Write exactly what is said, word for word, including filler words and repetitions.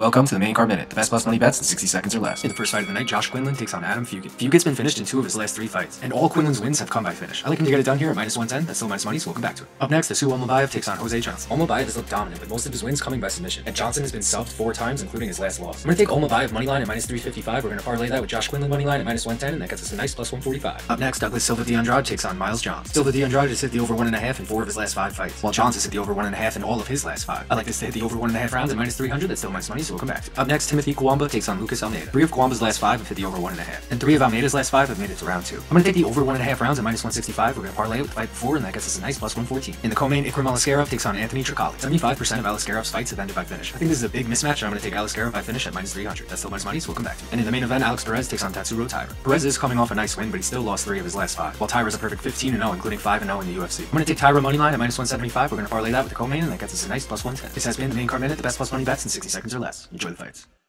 Welcome to the Main Card Minute, the best plus money bets in sixty seconds or less. In the first fight of the night, Josh Quinlan takes on Adam Fugitt. Fugitt's been finished in two of his last three fights, and all Quinlan's wins have come by finish. I like him to get it done here at minus one ten, that's still minus money, so we'll come back to it. Up next, Asu Almabayev takes on Jose Johnson. Almabayev has looked dominant, with most of his wins coming by submission, and Johnson has been subbed four times, including his last loss. I'm gonna take Almabayev moneyline at minus three fifty-five, we're gonna parlay that with Josh Quinlan moneyline at minus one ten, and that gets us a nice plus one forty-five. Up next, Douglas Silva de Andrade takes on Miles Johns. Silva de Andrade has hit the over one and a half in four of his last five fights, while Johns has hit the over one and a half in all of his last five. I like this to hit the over one and a half rounds at minus three hundred, that's still minus money. We'll come back to. Up next, Timothy Cuamba takes on Lucas Almeida. Three of Cuamba's last five have hit the over one and a half, and three of Almeida's last five have made it to round two. I'm gonna take the over one and a half rounds at minus one sixty-five. We're gonna parlay it with fight four, and that gets us a nice plus one fourteen. In the co-main, Ikram Aliskerov takes on Anthony Tricoli. seventy-five percent of Aliskerov's fights have ended by finish. I think this is a big mismatch, and I'm gonna take Aliskerov by finish at minus three hundred. That's still minus money, so we'll come back to. And in the main event, Alex Perez takes on Tatsuro Taira. Perez is coming off a nice win, but he still lost three of his last five, while Taira's a perfect fifteen and oh, including five and oh in the U F C. I'm gonna take Taira moneyline at minus one seventy-five. We're gonna parlay that with the co-main, and that gets us a nice plus one ten. This has been the Main Card Minute, the best plus money bets in sixty seconds or less. Enjoy the fights.